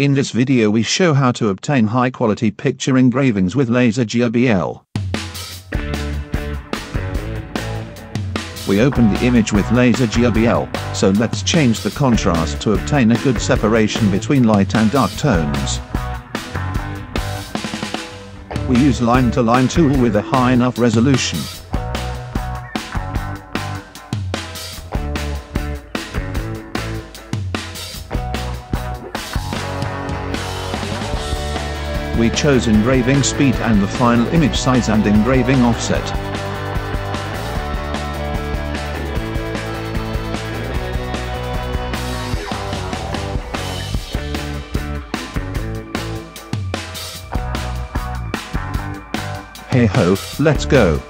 In this video we show how to obtain high quality picture engravings with LaserGRBL. We open the image with LaserGRBL, so let's change the contrast to obtain a good separation between light and dark tones. We use line to line tool with a high enough resolution. We chose engraving speed and the final image size and engraving offset. Hey ho, let's go!